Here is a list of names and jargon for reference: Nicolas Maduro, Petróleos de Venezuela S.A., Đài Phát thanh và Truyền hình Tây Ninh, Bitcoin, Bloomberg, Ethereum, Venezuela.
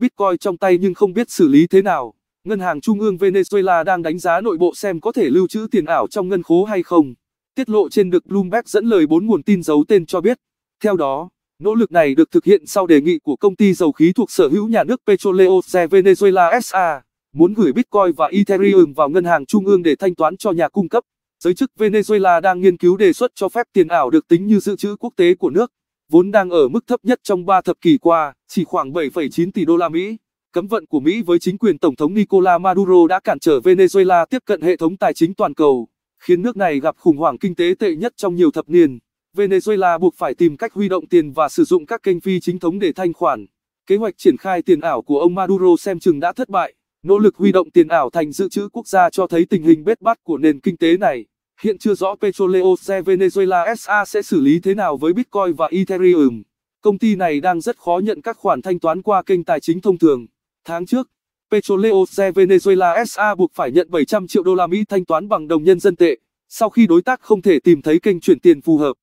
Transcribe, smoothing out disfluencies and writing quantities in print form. Bitcoin trong tay nhưng không biết xử lý thế nào. Ngân hàng Trung ương Venezuela đang đánh giá nội bộ xem có thể lưu trữ tiền ảo trong ngân khố hay không. Tiết lộ trên được Bloomberg dẫn lời 4 nguồn tin giấu tên cho biết. Theo đó, nỗ lực này được thực hiện sau đề nghị của công ty dầu khí thuộc sở hữu nhà nước Petróleos de Venezuela S.A. muốn gửi Bitcoin và Ethereum vào ngân hàng trung ương để thanh toán cho nhà cung cấp. Giới chức Venezuela đang nghiên cứu đề xuất cho phép tiền ảo được tính như dự trữ quốc tế của nước, vốn đang ở mức thấp nhất trong 3 thập kỷ qua, chỉ khoảng 7,9 tỷ đô la Mỹ. Cấm vận của Mỹ với chính quyền Tổng thống Nicolas Maduro đã cản trở Venezuela tiếp cận hệ thống tài chính toàn cầu, khiến nước này gặp khủng hoảng kinh tế tệ nhất trong nhiều thập niên. Venezuela buộc phải tìm cách huy động tiền và sử dụng các kênh phi chính thống để thanh khoản. Kế hoạch triển khai tiền ảo của ông Maduro xem chừng đã thất bại. Nỗ lực huy động tiền ảo thành dự trữ quốc gia cho thấy tình hình bết bát của nền kinh tế này. Hiện chưa rõ Petróleos de Venezuela S.A. sẽ xử lý thế nào với Bitcoin và Ethereum. Công ty này đang rất khó nhận các khoản thanh toán qua kênh tài chính thông thường. Tháng trước, Petróleos de Venezuela S.A. buộc phải nhận 700 triệu đô la Mỹ thanh toán bằng đồng nhân dân tệ, sau khi đối tác không thể tìm thấy kênh chuyển tiền phù hợp.